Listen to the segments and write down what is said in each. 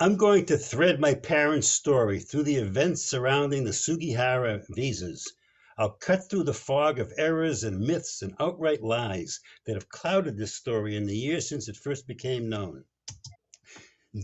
I'm going to thread my parents' story through the events surrounding the Sugihara visas. I'll cut through the fog of errors and myths and outright lies that have clouded this story in the years since it first became known.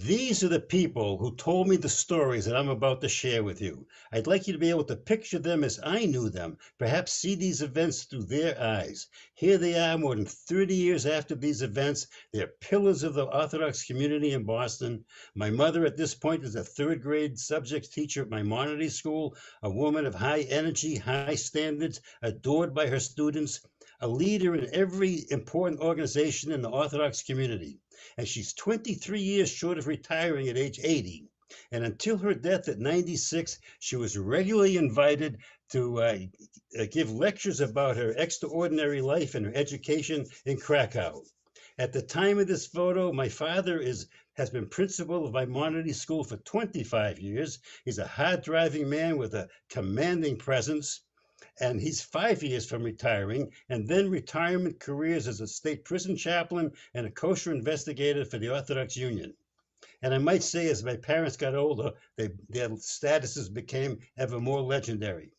These are the people who told me the stories that I'm about to share with you. I'd like you to be able to picture them as I knew them, perhaps see these events through their eyes. Here they are more than 30 years after these events. They're pillars of the Orthodox community in Boston. My mother at this point is a third grade subjects teacher at Maimonides School, a woman of high energy, high standards, adored by her students, a leader in every important organization in the Orthodox community. And she's 23 years short of retiring at age 80. And until her death at 96, she was regularly invited to give lectures about her extraordinary life and her education in Krakow. At the time of this photo, my father has been principal of Maimonides School for 25 years. He's a hard-driving man with a commanding presence. And he's 5 years from retiring, and then retirement careers as a state prison chaplain and a kosher investigator for the Orthodox Union. And I might say, as my parents got older, their statuses became ever more legendary.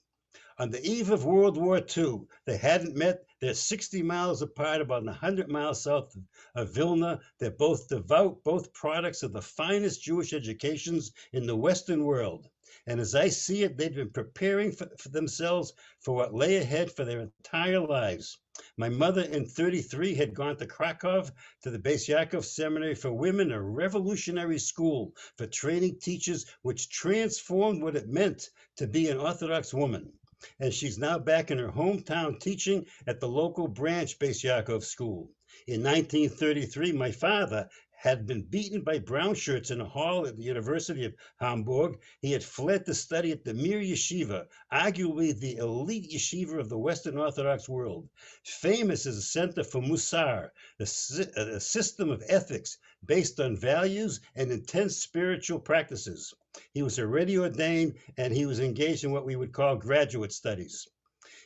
On the eve of World War II, they hadn't met. They're 60 miles apart, about 100 miles south of Vilna. They're both devout, both products of the finest Jewish educations in the Western world. And as I see it, they've been preparing for themselves for what lay ahead for their entire lives. My mother in 33 had gone to Krakow to the Bais Yaakov Seminary for Women, a revolutionary school for training teachers, which transformed what it meant to be an Orthodox woman. And she's now back in her hometown teaching at the local branch Bais Yaakov School. In 1933, my father had been beaten by brown shirts in a hall at the University of Hamburg. He had fled to study at the Mir Yeshiva, arguably the elite yeshiva of the Western Orthodox world, famous as a center for Musar, a system of ethics based on values and intense spiritual practices. He was already ordained, and he was engaged in what we would call graduate studies.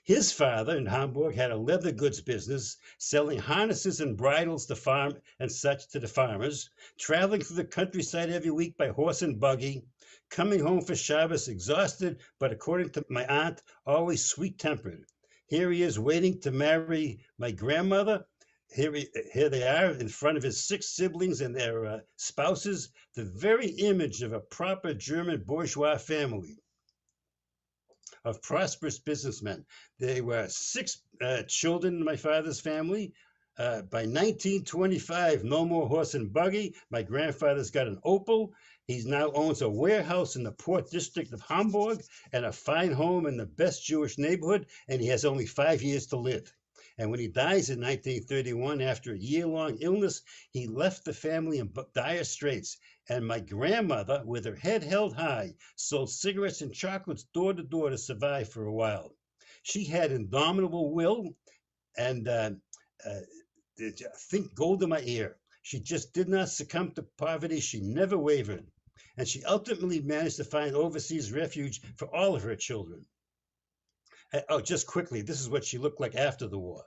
His father in Hamburg had a leather goods business, selling harnesses and bridles to farm and such to the farmers, traveling through the countryside every week by horse and buggy, coming home for Shabbos exhausted, but according to my aunt, always sweet-tempered. Here he is waiting to marry my grandmother. Here they are in front of his 6 siblings and their spouses, the very image of a proper German bourgeois family, of prosperous businessmen. There were 6 children in my father's family. By 1925, no more horse and buggy. My grandfather's got an Opel. He now owns a warehouse in the port district of Hamburg and a fine home in the best Jewish neighborhood, and he has only 5 years to live. And when he dies in 1931, after a year-long illness, he left the family in dire straits. And my grandmother, with her head held high, sold cigarettes and chocolates door to door to survive for a while. She had indomitable will, and think gold in my ear. She just did not succumb to poverty. She never wavered. And she ultimately managed to find overseas refuge for all of her children. Oh, just quickly, this is what she looked like after the war.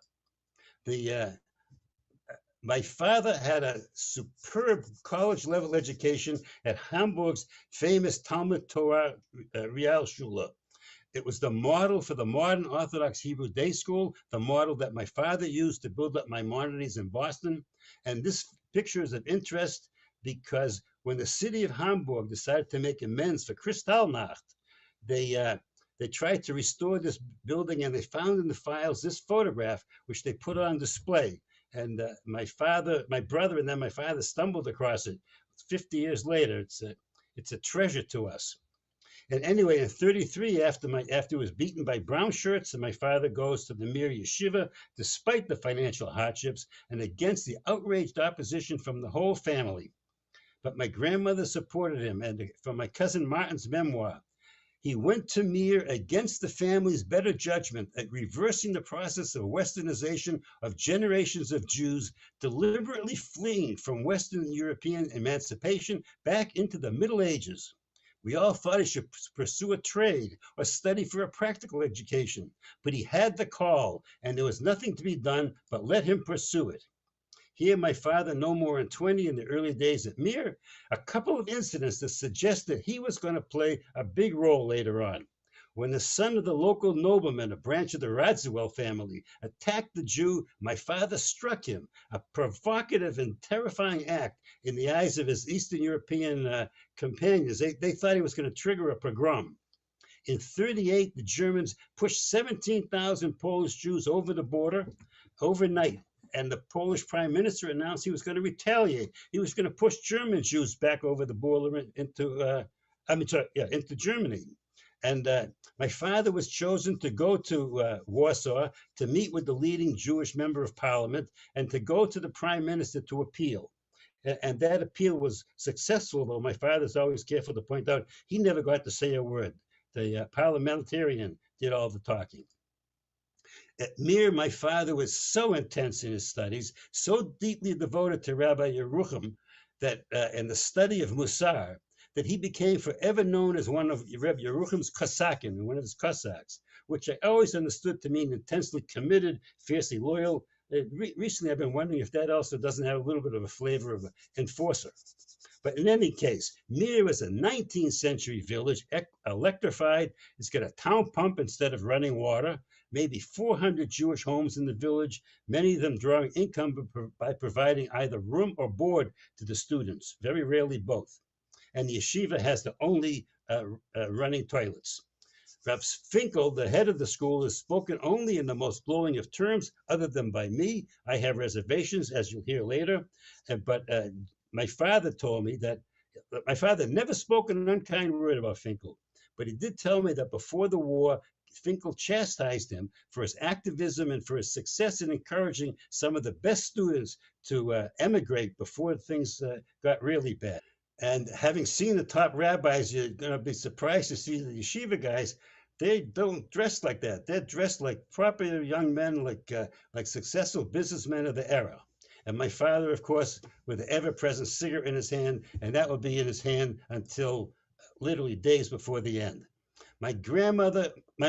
My father had a superb college-level education at Hamburg's famous Talmud Torah Realschule. It was the model for the modern Orthodox Hebrew day school, the model that my father used to build up Maimonides in Boston. And this picture is of interest because when the city of Hamburg decided to make amends for Kristallnacht, they tried to restore this building, and they found in the files this photograph, which they put on display. And my brother, and then my father stumbled across it 50 years later. It's a treasure to us. And anyway, in 33, after he was beaten by brown shirts, and my father goes to the Mir Yeshiva, despite the financial hardships and against the outraged opposition from the whole family. But my grandmother supported him, and from my cousin Martin's memoir, he went to Mir against the family's better judgment at reversing the process of westernization of generations of Jews, deliberately fleeing from Western European emancipation back into the Middle Ages. We all thought he should pursue a trade or study for a practical education, but he had the call, and there was nothing to be done but let him pursue it. He and my father, no more than 20 in the early days at Mir, a couple of incidents that suggest that he was going to play a big role later on. When the son of the local nobleman, a branch of the Radziwill family, attacked the Jew, my father struck him, a provocative and terrifying act in the eyes of his Eastern European companions. They thought he was going to trigger a pogrom. In 1938, the Germans pushed 17,000 Polish Jews over the border overnight, and the Polish prime minister announced he was going to retaliate. He was going to push German Jews back over the border into Germany. And my father was chosen to go to Warsaw to meet with the leading Jewish member of parliament and to go to the prime minister to appeal. And that appeal was successful, though my father's always careful to point out he never got to say a word. The parliamentarian did all the talking. At Mir, my father was so intense in his studies, so deeply devoted to Rabbi Yeruchim, that and the study of Musar, that he became forever known as one of Rabbi Yeruchim's Cossakim, one of his Cossacks, which I always understood to mean intensely committed, fiercely loyal. Recently, I've been wondering if that also doesn't have a little bit of a flavor of an enforcer. But in any case, Mir is a 19th century village, electrified. It's got a town pump instead of running water, maybe 400 Jewish homes in the village, many of them drawing income by providing either room or board to the students, very rarely both. And the yeshiva has the only running toilets. Raf Finkel, the head of the school, is spoken only in the most glowing of terms, other than by me. I have reservations, as you'll hear later, but my father told me that my father never spoke an unkind word about Finkel, but he did tell me that before the war, Finkel chastised him for his activism and for his success in encouraging some of the best students to emigrate before things got really bad. And having seen the top rabbis, you're going to be surprised to see the yeshiva guys. They don't dress like that. They're dressed like proper young men, like successful businessmen of the era. And my father, of course, with the ever-present cigarette in his hand, and that would be in his hand until literally days before the end. My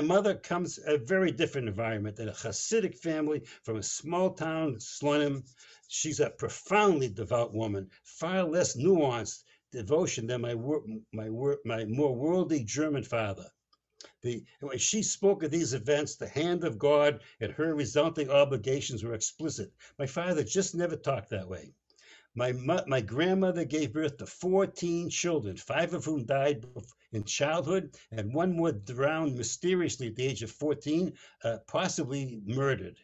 mother comes from a very different environment, in a Hasidic family from a small town, Slonim. She's a profoundly devout woman, far less nuanced devotion than my more worldly German father. When she spoke of these events, the hand of God and her resulting obligations were explicit. My father just never talked that way. My grandmother gave birth to 14 children, 5 of whom died in childhood, and one more drowned mysteriously at the age of 14, possibly murdered.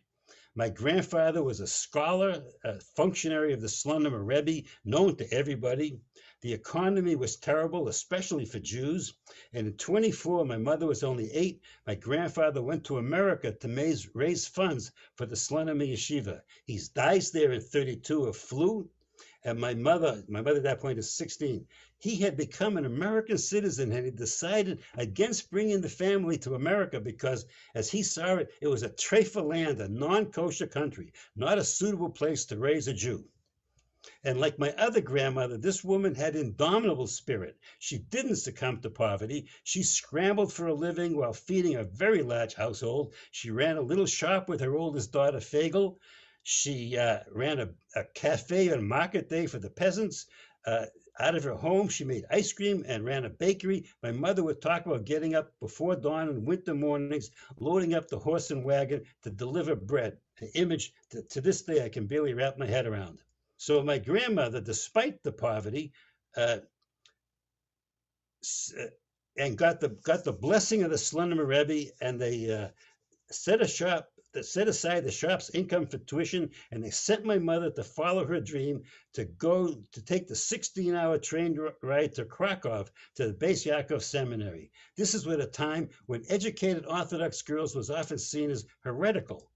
My grandfather was a scholar, a functionary of the Slonim, a Rebbe, known to everybody. The economy was terrible, especially for Jews. And at 24, my mother was only 8. My grandfather went to America to raise funds for the Slonim yeshiva. He dies there in 32 of flu. And my mother at that point is 16. He had become an American citizen and he decided against bringing the family to America because, as he saw it, it was a trefa land, a non-kosher country, not a suitable place to raise a Jew. And like my other grandmother, this woman had indomitable spirit. She didn't succumb to poverty. She scrambled for a living while feeding a very large household. She ran a little shop with her oldest daughter, Fagel. She ran a cafe on market day for the peasants. Out of her home, she made ice cream and ran a bakery. My mother would talk about getting up before dawn on winter mornings, loading up the horse and wagon to deliver bread, an image that to this day I can barely wrap my head around. So my grandmother, despite the poverty, and got the blessing of the Slonim Rebbe, and they set aside the shop's income for tuition, and they sent my mother to follow her dream to take the 16-hour train ride to Kraków to the Bais Yaakov seminary. This is at a time when educated Orthodox girls was often seen as heretical.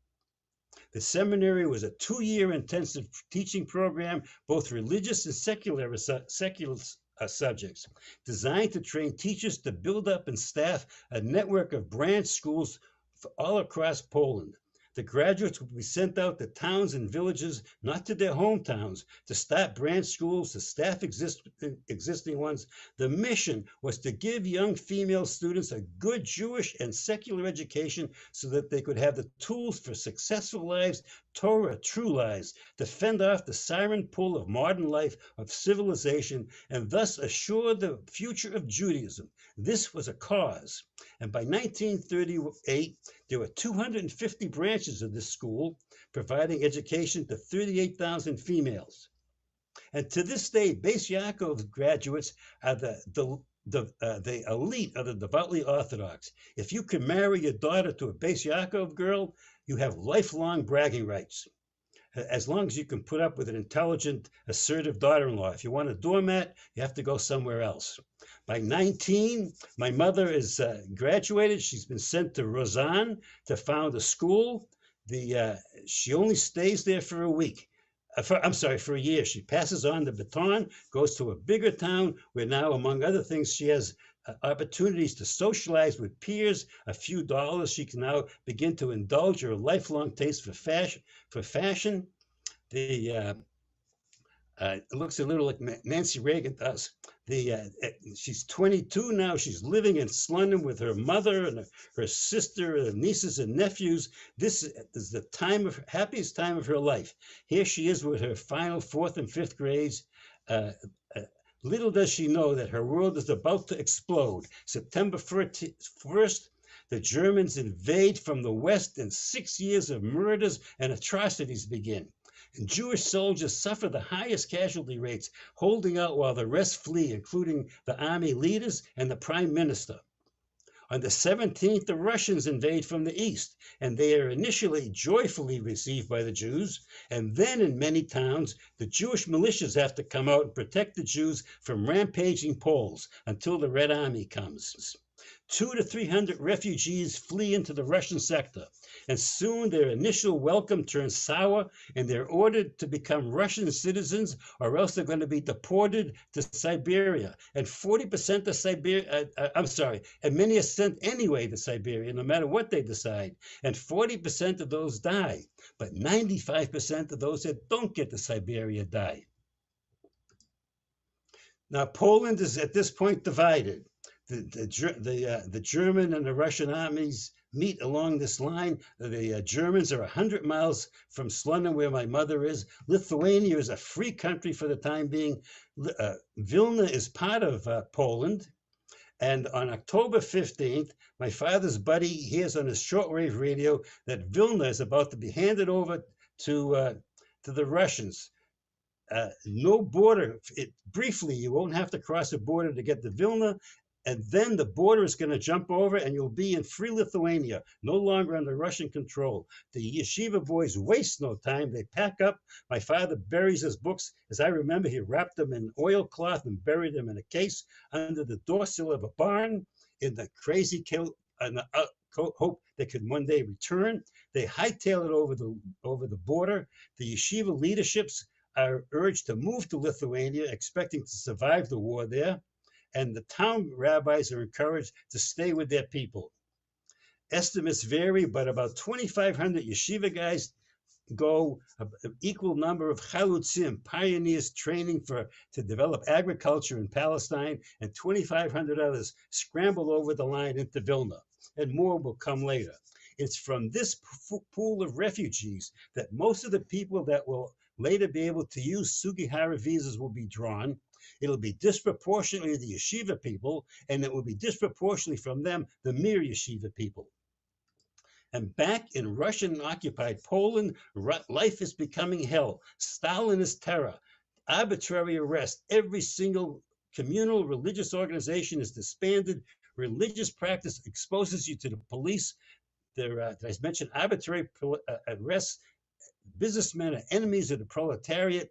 The seminary was a 2-year intensive teaching program, both religious and secular subjects, designed to train teachers to build up and staff a network of branch schools all across Poland. The graduates would be sent out to towns and villages, not to their hometowns, to start branch schools, to staff existing ones. The mission was to give young female students a good Jewish and secular education so that they could have the tools for successful lives, Torah, true lives, to fend off the siren pull of modern life, of civilization, and thus assure the future of Judaism. This was a cause. And by 1938, there were 250 branches of this school, providing education to 38,000 females. And to this day, Bais Yaakov graduates are the elite of the devoutly Orthodox. If you can marry your daughter to a Bais Yaakov girl, you have lifelong bragging rights, as long as you can put up with an intelligent, assertive daughter-in-law. If you want a doormat, you have to go somewhere else. By 19, my mother is graduated. She's been sent to Roseanne to found a school. She only stays there for a week. For a year. She passes on the baton, goes to a bigger town where now, among other things, she has opportunities to socialize with peers. A few dollars, she can now begin to indulge her lifelong taste for fashion. It looks a little like Nancy Reagan does. She's 22 now. She's living in Slonim with her mother and her sister and her nieces and nephews. This is the happiest time of her life. Here she is with her final 4th and 5th grades. Little does she know that her world is about to explode. September 1st, the Germans invade from the west, and 6 years of murders and atrocities begin. And Jewish soldiers suffer the highest casualty rates, holding out while the rest flee, including the army leaders and the prime minister. On the 17th, the Russians invade from the east, and they are initially joyfully received by the Jews. And then in many towns, the Jewish militias have to come out and protect the Jews from rampaging Poles until the Red Army comes. 200 to 300 refugees flee into the Russian sector, and soon their initial welcome turns sour, and they're ordered to become Russian citizens, or else they're going to be deported to Siberia. And 40% of many are sent anyway to Siberia, no matter what they decide. And 40% of those die, but 95% of those that don't get to Siberia die. Now, Poland is at this point divided. The German and the Russian armies meet along this line. The Germans are 100 miles from Slonim, where my mother is. Lithuania is a free country for the time being. Vilna is part of Poland. And on October 15th, my father's buddy hears on his shortwave radio that Vilna is about to be handed over to the Russians. No border. Briefly, you won't have to cross a border to get to Vilna. And then the border is going to jump over, and you'll be in free Lithuania, no longer under Russian control. The yeshiva boys waste no time. They pack up. My father buries his books. As I remember, he wrapped them in oilcloth and buried them in a case under the door sill of a barn in the crazy hope they could one day return. They hightail it over the border. The yeshiva leaderships are urged to move to Lithuania, expecting to survive the war there. And the town rabbis are encouraged to stay with their people. Estimates vary, but about 2,500 yeshiva guys go, an equal number of chalutzim, pioneers training to develop agriculture in Palestine, and 2,500 others scramble over the line into Vilna, and more will come later. It's from this pool of refugees that most of the people that will later be able to use Sugihara visas will be drawn. It'll be disproportionately the yeshiva people, and it will be disproportionately from them the Mir Yeshiva people. And back in Russian-occupied Poland, life is becoming hell. Stalinist terror, arbitrary arrest. Every single communal religious organization is disbanded. Religious practice exposes you to the police. As I mentioned, arbitrary arrests. Businessmen are enemies of the proletariat.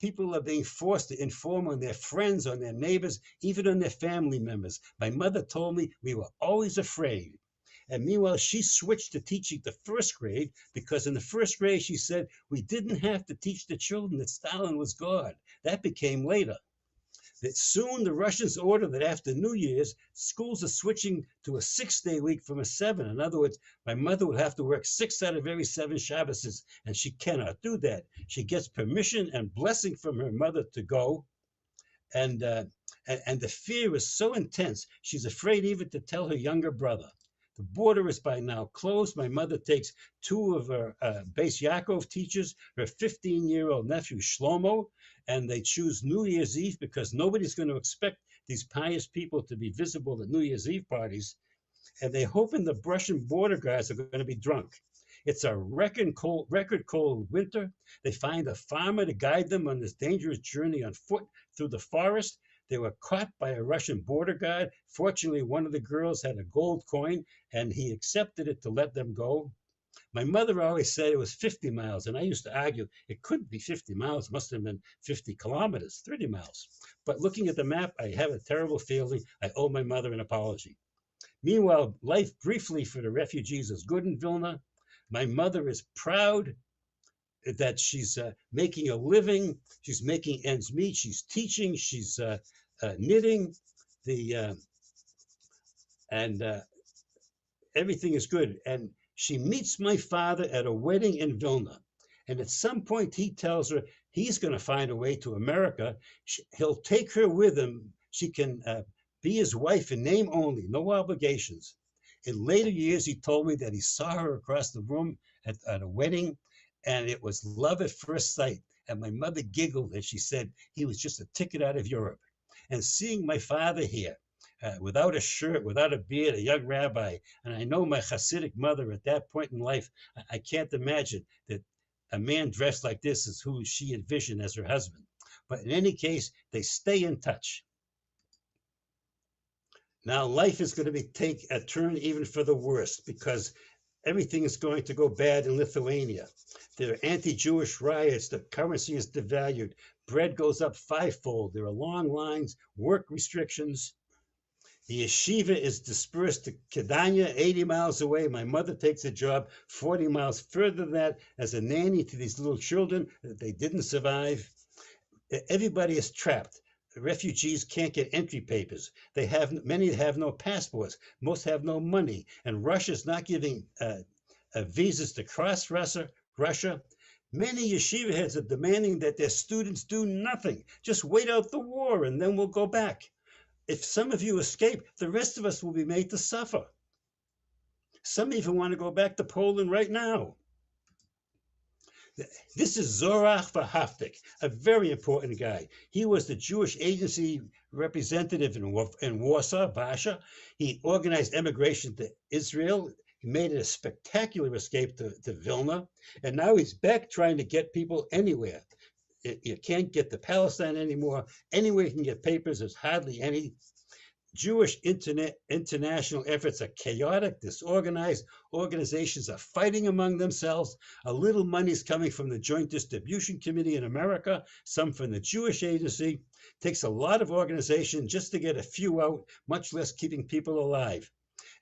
People are being forced to inform on their friends, on their neighbors, even on their family members. My mother told me we were always afraid. And meanwhile, she switched to teaching the 1st grade, because in the 1st grade, she said, we didn't have to teach the children that Stalin was God. That became later. that soon the Russians ordered that after New Year's, schools are switching to a 6-day week from a 7. In other words, my mother would have to work 6 out of every 7 Shabbases, and she cannot do that. She gets permission and blessing from her mother to go. And the fear is so intense, she's afraid even to tell her younger brother. The border is by now closed. My mother takes 2 of her Bais Yaakov teachers, her 15-year-old nephew Shlomo, and they choose New Year's Eve because nobody's going to expect these pious people to be visible at New Year's Eve parties. And they hope the Russian border guards are going to be drunk. It's a record cold winter. They find a farmer to guide them on this dangerous journey on foot through the forest. They were caught by a Russian border guard. Fortunately, one of the girls had a gold coin, and he accepted it to let them go. My mother always said it was 50 miles, and I used to argue it couldn't be 50 miles. It must have been 50 kilometers, 30 miles. But looking at the map, I have a terrible feeling I owe my mother an apology. Meanwhile, life briefly for the refugees is good in Vilna. My mother is proud that she's making a living. She's making ends meet. She's teaching. She's knitting. Everything is good. And she meets my father at a wedding in Vilna. And at some point, he tells her he's going to find a way to America. He'll take her with him. She can be his wife in name only, no obligations. In later years, he told me that he saw her across the room at a wedding. And it was love at first sight. And my mother giggled and she said, he was just a ticket out of Europe. And seeing my father here, without a shirt, without a beard, a young rabbi, and I know my Hasidic mother at that point in life, I can't imagine that a man dressed like this is who she envisioned as her husband. But in any case, they stay in touch. Now life is going to take a turn even for the worst, because everything is going to go bad in Lithuania. There are anti-Jewish riots. The currency is devalued. Bread goes up 5-fold. There are long lines, work restrictions. The yeshiva is dispersed to Kėdainiai, 80 miles away. My mother takes a job 40 miles further than that as a nanny to these little children that they didn't survive. Everybody is trapped. Refugees can't get entry papers. They have many have no passports. Most have no money. And Russia's not giving visas to cross Russia. Many yeshiva heads are demanding that their students do nothing. Just wait out the war and then we'll go back. If some of you escape, the rest of us will be made to suffer. Some even want to go back to Poland right now. This is Zorach Warhaftig, a very important guy. He was the Jewish Agency representative in Warsaw, Warsaw. He organized emigration to Israel. He made it a spectacular escape to Vilna. And now he's back trying to get people anywhere. You can't get to Palestine anymore. Anywhere you can get papers, there's hardly any. Jewish international efforts are chaotic, disorganized. Organizations are fighting among themselves. A little money is coming from the Joint Distribution Committee in America, some from the Jewish Agency. Takes a lot of organization just to get a few out, much less keeping people alive.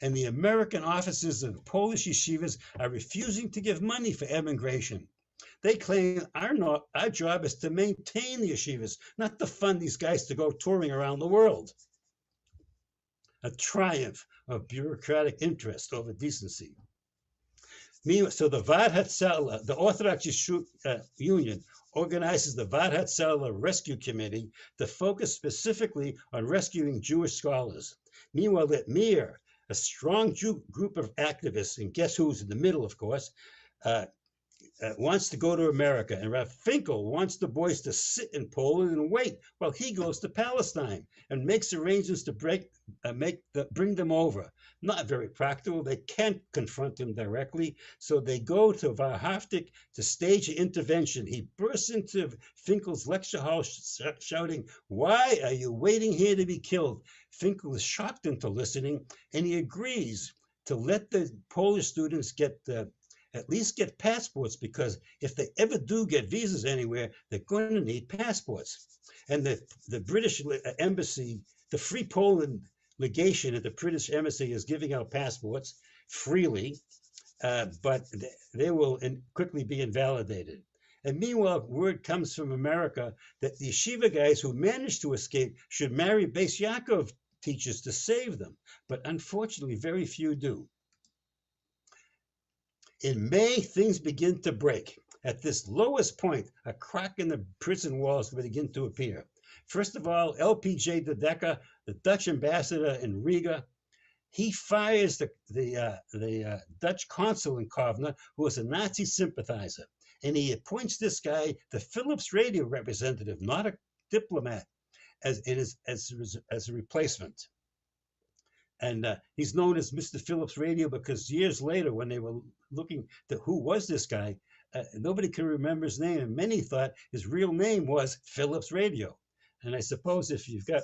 And the American offices of the Polish yeshivas are refusing to give money for emigration. They claim our job is to maintain the yeshivas, not to fund these guys to go touring around the world. A triumph of bureaucratic interest over decency. Meanwhile, so the V'ad Hatzalah, the Orthodox Union, organizes the V'ad Hatzalah Rescue Committee to focus specifically on rescuing Jewish scholars. Meanwhile, at Mir, a strong Jew group of activists, and guess who's in the middle, of course, wants to go to America, and Raf Finkel wants the boys to sit in Poland and wait while he goes to Palestine and makes arrangements to bring them over. Not very practical. They can't confront him directly, so they go to Warhaftig to stage an intervention. He bursts into Finkel's lecture hall shouting, "Why are you waiting here to be killed?" Finkel is shocked into listening, and he agrees to let the Polish students at least get passports, because if they ever do get visas anywhere, they're going to need passports. And the British embassy, the Free Poland legation at the British embassy is giving out passports freely, but they will quickly be invalidated. And meanwhile, word comes from America that the yeshiva guys who managed to escape should marry Bais Yaakov teachers to save them. But unfortunately, very few do. In May, things begin to break. At this lowest point, a crack in the prison walls will begin to appear. First of all, L.P.J. De Decker, the Dutch ambassador in Riga, he fires the Dutch consul in Kovno, who was a Nazi sympathizer. And he appoints this guy, the Philips radio representative, not a diplomat, as a replacement. And he's known as Mr. Phillips Radio because years later, when they were looking to who was this guy, nobody can remember his name. And many thought his real name was Phillips Radio. And I suppose if you've got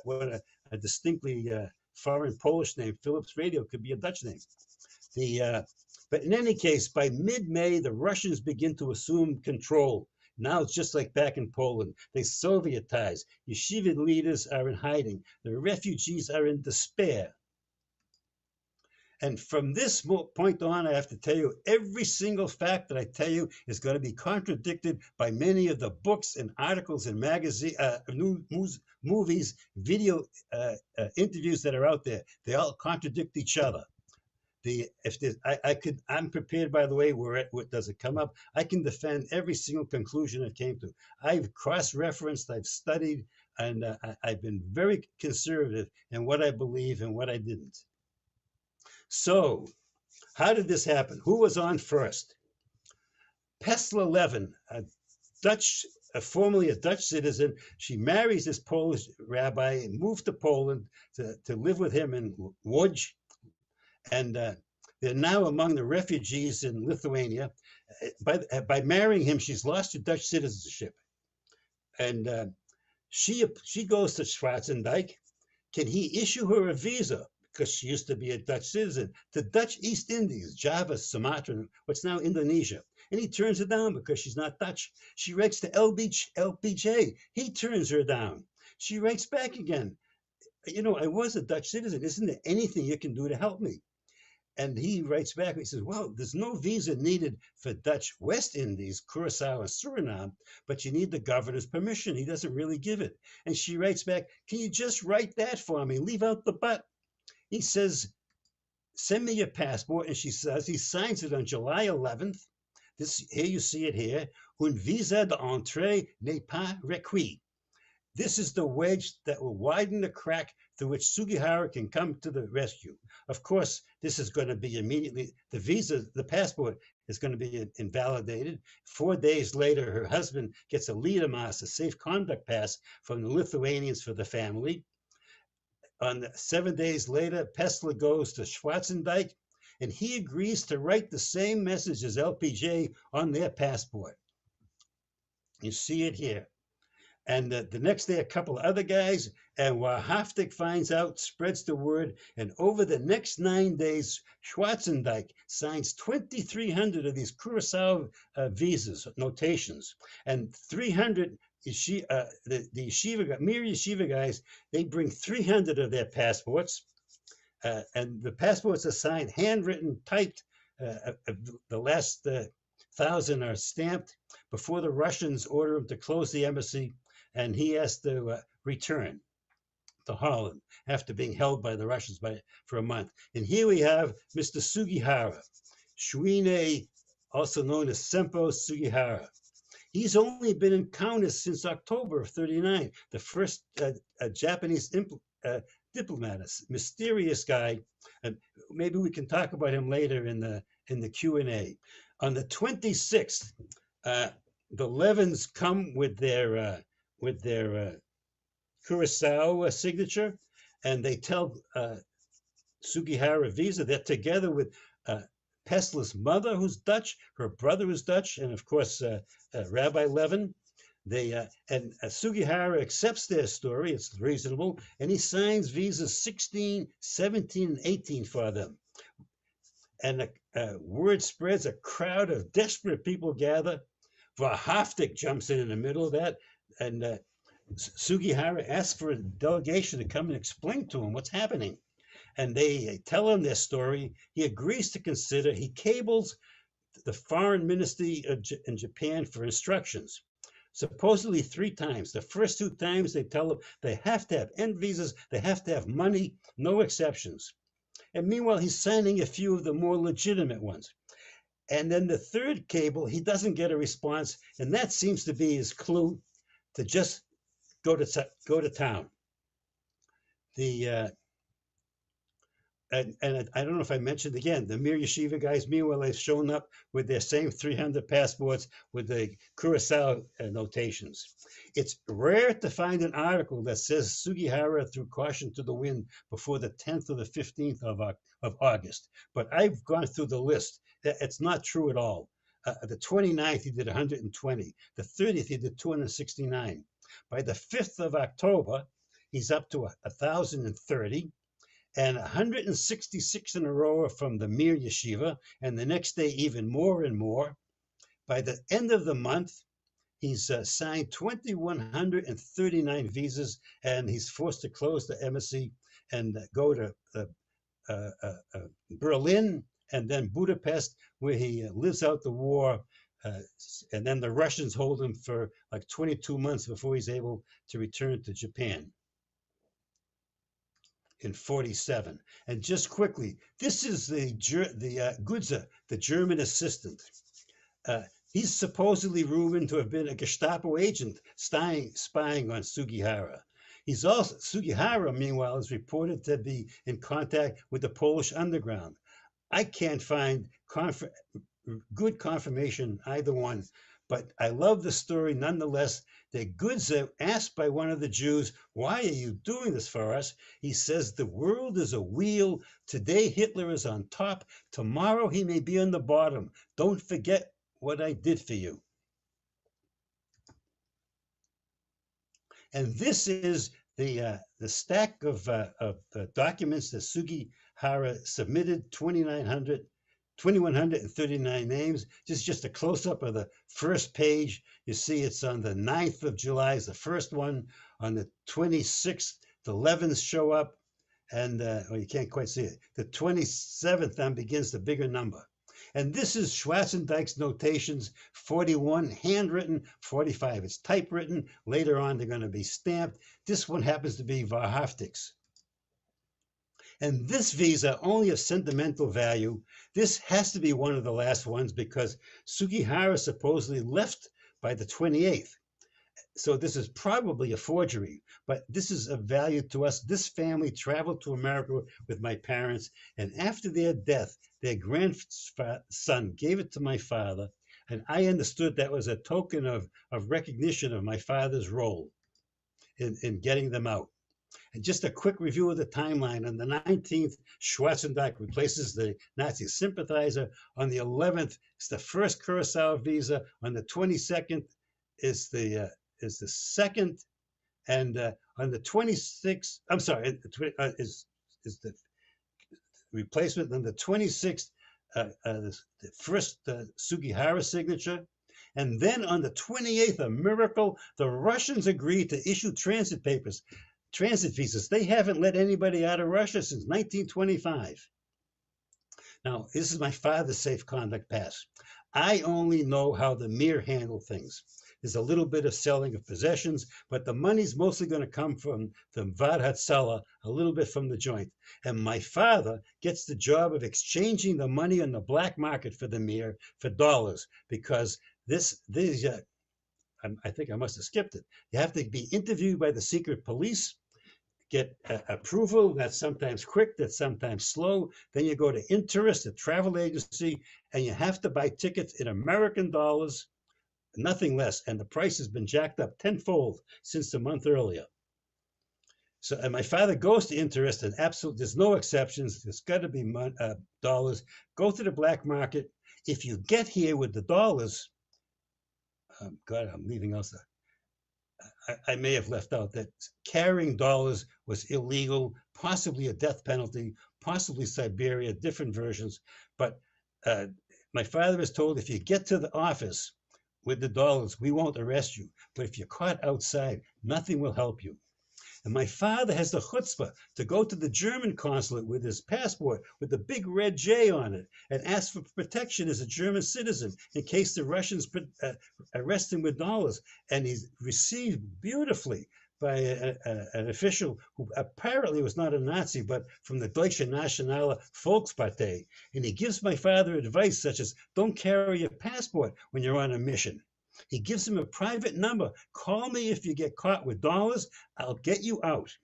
a distinctly foreign Polish name, Phillips Radio could be a Dutch name. But in any case, by mid-May, the Russians begin to assume control. Now it's just like back in Poland. They Sovietize. Yeshiva leaders are in hiding. The refugees are in despair. And from this point on, I have to tell you, every single fact that I tell you is going to be contradicted by many of the books and articles and magazine, movies, video interviews that are out there. They all contradict each other. I'm prepared, by the way, where does it come up? I can defend every single conclusion I came to. I've cross-referenced, I've studied, and I've been very conservative in what I believe and what I didn't. So, how did this happen? Who was on first? Pesla Levin, formerly a Dutch citizen, she marries this Polish rabbi and moved to Poland to live with him in Łódź. And they're now among the refugees in Lithuania. By marrying him, she's lost her Dutch citizenship. And she goes to Zwartendijk. Can he issue her a visa? Because she used to be a Dutch citizen, to Dutch East Indies, Java, Sumatra, what's now Indonesia. And he turns her down because she's not Dutch. She writes to LPJ. He turns her down. She writes back again. You know, I was a Dutch citizen. Isn't there anything you can do to help me? And he writes back, he says, well, there's no visa needed for Dutch West Indies, Curaçao, and Suriname, but you need the governor's permission. He doesn't really give it. And she writes back, can you just write that for me? Leave out the but. He says, send me your passport. And she says, he signs it on July 11th. Here you see it here. Un visa d'entrée n'est pas requis. This is the wedge that will widen the crack through which Sugihara can come to the rescue. Of course, this is going to be immediately, the passport is going to be invalidated. 4 days later, her husband gets a leidimas, a safe conduct pass from the Lithuanians for the family. On 7 days later, Pesla goes to Zwartendijk, and he agrees to write the same message as LPJ on their passport. You see it here. And the next day, a couple of other guys, and Warhaftig finds out, spreads the word, and over the next 9 days, Zwartendijk signs 2,300 of these Curaçao visas, notations, and 300. The yeshiva, Mir Yeshiva guys, they bring 300 of their passports, and the passports are signed, handwritten, typed. The last 1,000 are stamped before the Russians order him to close the embassy, and he has to return to Holland after being held by the Russians for a month. And here we have Mr. Sugihara, Chiune, also known as Sempo Sugihara. He's only been in Kaunas since October of '39, the first Japanese diplomat, a mysterious guy. Maybe we can talk about him later in the Q&A. On the 26th, the Levins come with their Curaçao signature, and they tell Sugihara Visa that together with Pesla's mother, who's Dutch, her brother was Dutch, and of course Rabbi Levin. Sugihara accepts their story. It's reasonable, and he signs visas 16, 17, and 18 for them. And word spreads. A crowd of desperate people gather. Warhaftig jumps in the middle of that, and Sugihara asks for a delegation to come and explain to him what's happening. And they tell him their story. He agrees to consider. He cables the Foreign Ministry in Japan for instructions, supposedly 3 times. The first 2 times they tell them they have to have N visas, they have to have money, no exceptions. And meanwhile, he's signing a few of the more legitimate ones. And then the third cable, he doesn't get a response, and that seems to be his clue to just go to town. And I don't know if I mentioned again, the Mir Yeshiva guys, meanwhile, they've shown up with their same 300 passports with the Curaçao notations. It's rare to find an article that says Sugihara threw caution to the wind before the 10th or the 15th of August. But I've gone through the list. It's not true at all. The 29th, he did 120. The 30th, he did 269. By the 5th of October, he's up to 1,030. And 166 in a row are from the Mir Yeshiva, and the next day even more and more. By the end of the month, he's signed 2,139 visas, and he's forced to close the embassy and go to Berlin and then Budapest, where he lives out the war. And then the Russians hold him for like 22 months before he's able to return to Japan. In 47. And just quickly, this is the Gudzer, the German assistant. He's supposedly rumored to have been a Gestapo agent spying on Sugihara. He's also, Sugihara, meanwhile, is reported to be in contact with the Polish underground. I can't find good confirmation either one, but I love the story nonetheless. The Gudzer asked by one of the Jews, why are you doing this for us? He says, the world is a wheel. Today Hitler is on top. Tomorrow he may be on the bottom. Don't forget what I did for you. And this is the stack of documents that Sugihara submitted, 2,139 names. This is just a close-up of the first page. You see it's on the 9th of July is the first one. On the 26th, the Levins show up. And well, you can't quite see it. The 27th then begins the bigger number. And this is Schwarzendijk's notations, 41, handwritten, 45 is typewritten. Later on, they're going to be stamped. This one happens to be Warhaftig's. And this visa only of sentimental value. This has to be one of the last ones because Sugihara supposedly left by the 28th. So this is probably a forgery, but this is of value to us. This family traveled to America with my parents, and after their death, their grandson gave it to my father, and I understood that was a token of recognition of my father's role in getting them out. And just a quick review of the timeline. On the 19th, Schwarzendijk replaces the Nazi sympathizer. On the 11th, it's the first Curaçao visa. On the 22nd, is the second, and on the 26th, I'm sorry, is the replacement. On the 26th, the first Sugihara signature. And then on the 28th, a miracle, the Russians agreed to issue transit papers. Transit visas. They haven't let anybody out of Russia since 1925. Now, this is my father's safe conduct pass. I only know how the Mir handle things. There's a little bit of selling of possessions, but the money's mostly going to come from the V'ad Hatzalah, a little bit from the joint. And my father gets the job of exchanging the money on the black market for the Mir for dollars, because these I think I must have skipped it. You have to be interviewed by the secret police, get approval. That's sometimes quick, that's sometimes slow. Then you go to Interest, a travel agency, and you have to buy tickets in American dollars, nothing less. And the price has been jacked up tenfold since a month earlier. So, and my father goes to Interest, and absolutely, there's no exceptions. There's got to be dollars. Go to the black market. If you get here with the dollars, God, I'm leaving out that. I may have left out that carrying dollars was illegal, possibly a death penalty, possibly Siberia, different versions. But my father was told, if you get to the office with the dollars, we won't arrest you. But if you're caught outside, nothing will help you. And my father has the chutzpah to go to the German consulate with his passport with the big red J on it and ask for protection as a German citizen in case the Russians arrest him with dollars. And he's received beautifully by an official who apparently was not a Nazi, but from the Deutsche Nationale Volkspartei. And he gives my father advice such as, don't carry a passport when you're on a mission. He gives him a private number. Call me if you get caught with dollars, I'll get you out.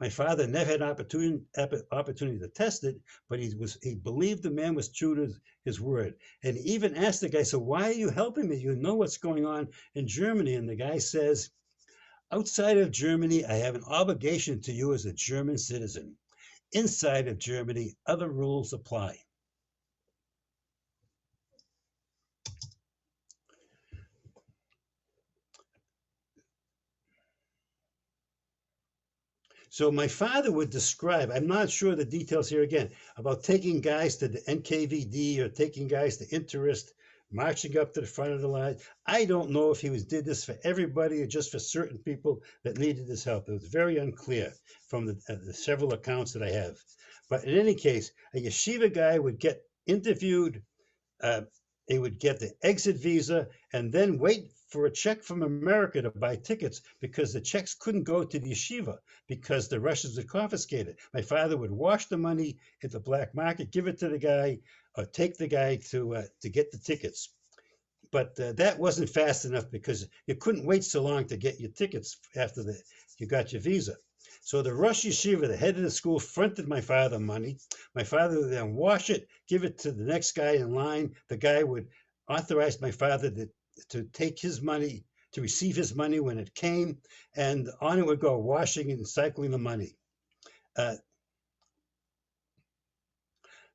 My father never had opportunity to test it, but he believed the man was true to his word. And even asked the guy, so why are you helping me? You know what's going on in Germany. And the guy says, outside of Germany, I have an obligation to you as a German citizen. Inside of Germany, other rules apply. So my father would describe, I'm not sure the details here again, about taking guys to the NKVD or taking guys to Interest, marching up to the front of the line. I don't know if he did this for everybody or just for certain people that needed his help. It was very unclear from the several accounts that I have. But in any case, a yeshiva guy would get interviewed, he would get the exit visa, and then wait for a check from America to buy tickets because the checks couldn't go to the yeshiva because the Russians would confiscate it. My father would wash the money in the black market, give it to the guy, or take the guy to get the tickets. But that wasn't fast enough because you couldn't wait so long to get your tickets after you got your visa. So the Rosh Yeshiva, the head of the school, fronted my father money. My father would then wash it, give it to the next guy in line. The guy would authorize my father to take his money, to receive his money when it came, and on it would go, washing and cycling the money.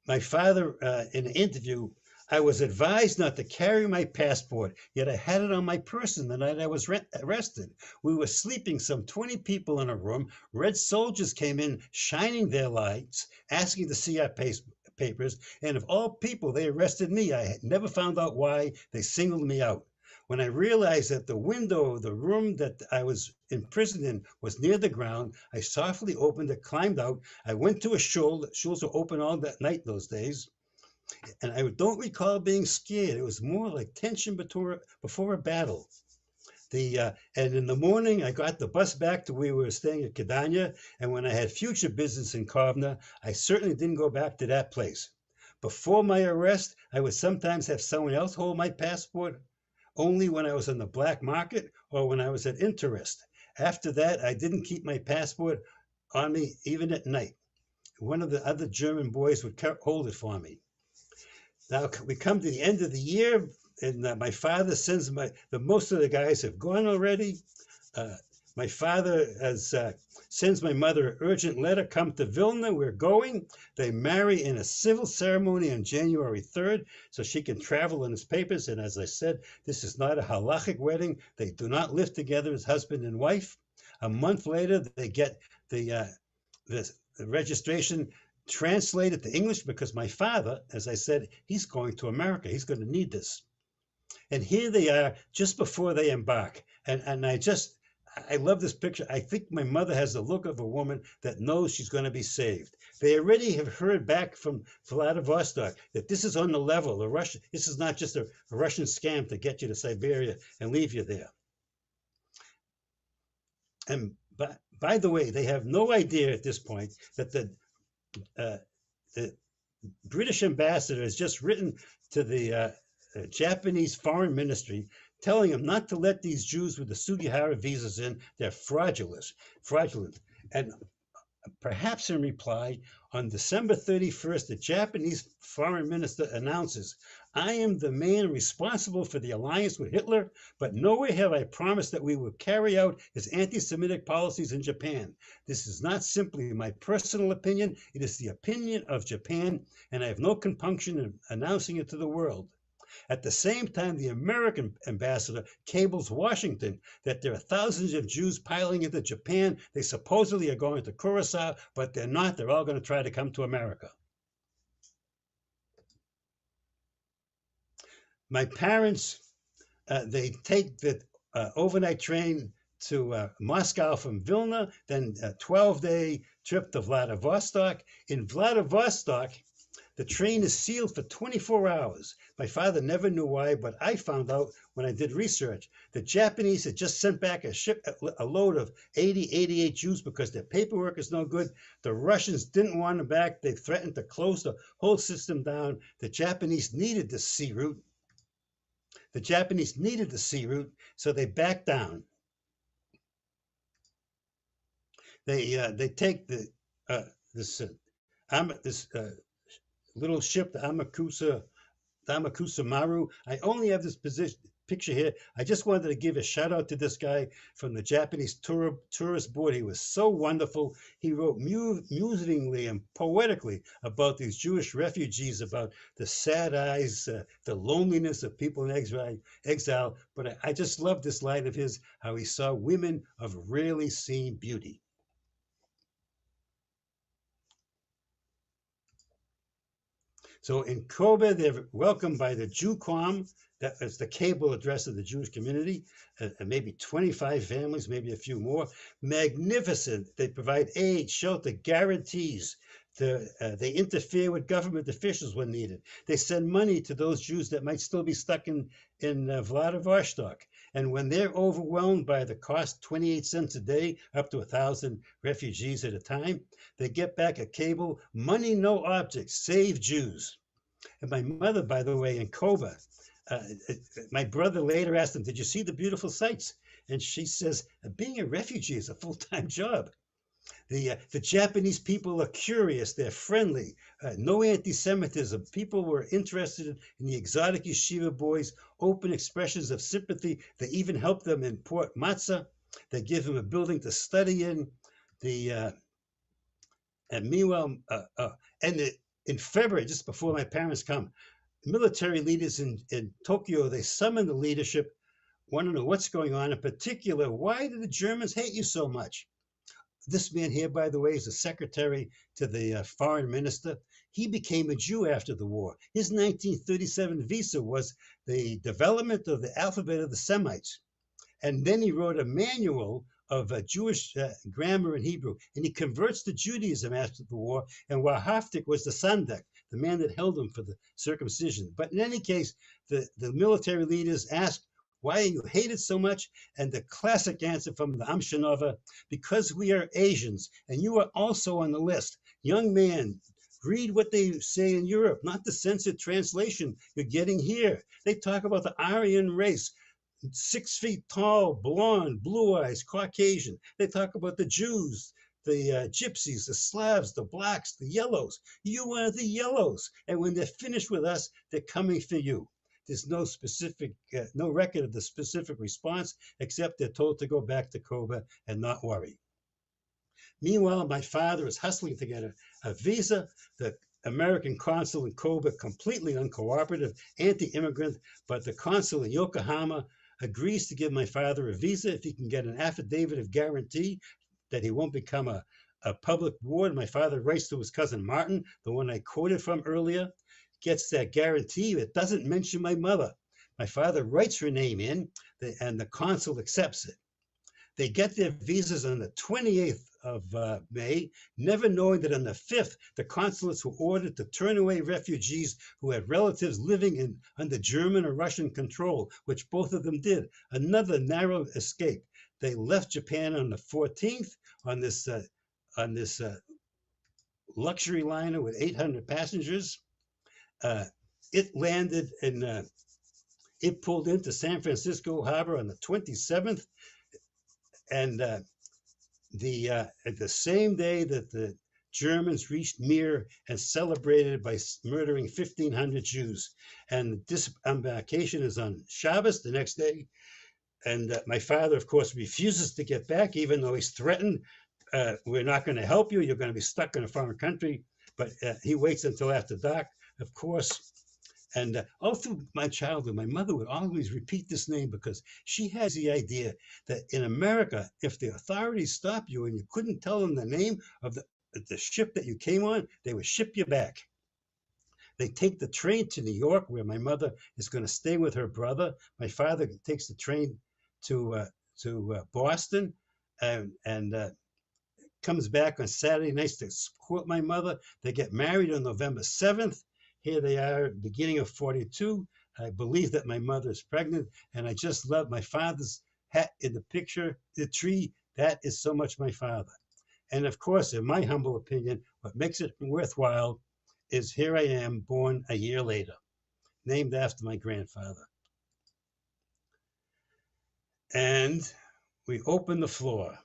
My father, in an interview, I was advised not to carry my passport, yet I had it on my person the night I was arrested. We were sleeping, some 20 people in a room. Red soldiers came in, shining their lights, asking to see our papers, and of all people, they arrested me. I had never found out why. They singled me out. When I realized that the window of the room that I was imprisoned in was near the ground, I softly opened it, climbed out. I went to a shul. Shuls were open all that night those days. And I don't recall being scared. It was more like tension before a battle. And in the morning, I got the bus back to where we were staying at Kėdainiai. And when I had future business in Kovna, I certainly didn't go back to that place. Before my arrest, I would sometimes have someone else hold my passport, only when I was on the black market or when I was at Interest. After that, I didn't keep my passport on me even at night. One of the other German boys would hold it for me. Now we come to the end of the year, and my father sends most of the guys have gone already. My father sends my mother an urgent letter, come to Vilna, we're going. They marry in a civil ceremony on January 3rd, so she can travel in his papers. And as I said, this is not a halachic wedding. They do not live together as husband and wife. A month later, they get the registration translated to English because my father, as I said, he's going to America. He's going to need this. And here they are just before they embark. And I love this picture. I think my mother has the look of a woman that knows she's going to be saved. They already have heard back from Vladivostok that this is on the level. This is not just a Russian scam to get you to Siberia and leave you there. And by the way, they have no idea at this point that the British ambassador has just written to the Japanese foreign ministry telling him not to let these Jews with the Sugihara visas in. They're fraudulent. And perhaps in reply, on December 31st, the Japanese foreign minister announces, I am the man responsible for the alliance with Hitler, but nowhere have I promised that we will carry out his anti-Semitic policies in Japan. This is not simply my personal opinion. It is the opinion of Japan, and I have no compunction in announcing it to the world. At the same time, the American ambassador cables Washington that there are thousands of Jews piling into Japan. They supposedly are going to Curaçao, but they're not. They're all going to try to come to America. My parents, they take the overnight train to Moscow from Vilna, then a 12-day trip to Vladivostok. In Vladivostok, the train is sealed for 24 hours. My father never knew why, but I found out when I did research. The Japanese had just sent back a load of 88 Jews because their paperwork is no good. The Russians didn't want them back. They threatened to close the whole system down. The Japanese needed the sea route. The Japanese needed the sea route, so they backed down. They take the little ship, the Amakusa Maru. I only have this picture here. I just wanted to give a shout out to this guy from the Japanese tourist board. He was so wonderful. He wrote musingly and poetically about these Jewish refugees, about the sad eyes, the loneliness of people in exile. But I just love this line of his, how he saw women of rarely seen beauty. So in Kobe, they're welcomed by the JewCom, that is the cable address of the Jewish community, maybe 25 families, maybe a few more. Magnificent. They provide aid, shelter, guarantees. They interfere with government officials when needed. They send money to those Jews that might still be stuck in Vladivostok. And when they're overwhelmed by the cost, 28 cents a day, up to 1,000 refugees at a time, they get back a cable, money, no objects, save Jews. And my mother, by the way, in Koba, my brother later asked him, did you see the beautiful sights? And she says, being a refugee is a full-time job. The Japanese people are curious, they're friendly, no anti-Semitism. People were interested in the exotic yeshiva boys, open expressions of sympathy. They even help them import matzah. They give them a building to study in. In February, just before my parents come, military leaders in Tokyo, they summon the leadership, want to know what's going on. In particular, why do the Germans hate you so much? This man here, by the way, is the secretary to the foreign minister. He became a Jew after the war. His 1937 visa was the development of the alphabet of the Semites. And then he wrote a manual of Jewish grammar in Hebrew. And he converts to Judaism after the war. And Warhaftig was the sandak, the man that held him for the circumcision. But in any case, the military leaders asked, why are you hated so much? And the classic answer from the Amshinova, because we are Asians, and you are also on the list. Young man, read what they say in Europe, not the censored translation you're getting here. They talk about the Aryan race, 6 feet tall, blonde, blue eyes, Caucasian. They talk about the Jews, the gypsies, the Slavs, the blacks, the yellows. You are the yellows. And when they're finished with us, they're coming for you. There's no specific, no record of the specific response, except they're told to go back to Kobe and not worry. Meanwhile, my father is hustling to get a visa. The American consul in Kobe, completely uncooperative, anti-immigrant, but the consul in Yokohama agrees to give my father a visa if he can get an affidavit of guarantee that he won't become a public ward. My father writes to his cousin Martin, the one I quoted from earlier, gets that guarantee. It doesn't mention my mother. My father writes her name in, and the consul accepts it. They get their visas on the 28th of May, never knowing that on the 5th, the consulates were ordered to turn away refugees who had relatives living under German or Russian control, which both of them did. Another narrow escape. They left Japan on the 14th on this luxury liner with 800 passengers. It landed and it pulled into San Francisco Harbor on the 27th, and the same day that the Germans reached Mir and celebrated by murdering 1,500 Jews. And the disembarkation is on Shabbos the next day, and my father, of course, refuses to get back, even though he's threatened. We're not going to help you. You're going to be stuck in a foreign country. But he waits until after dark, of course. And all through my childhood, my mother would always repeat this name because she has the idea that in America, if the authorities stop you and you couldn't tell them the name of the ship that you came on, they would ship you back. They take the train to New York, where my mother is going to stay with her brother. My father takes the train to Boston, and comes back on Saturday nights to support my mother. They get married on November 7th. Here they are, beginning of 42. I believe that my mother is pregnant, and I just love my father's hat in the picture, the tree. That is so much my father. And of course, in my humble opinion, what makes it worthwhile is here I am, born a year later, named after my grandfather. And we open the floor.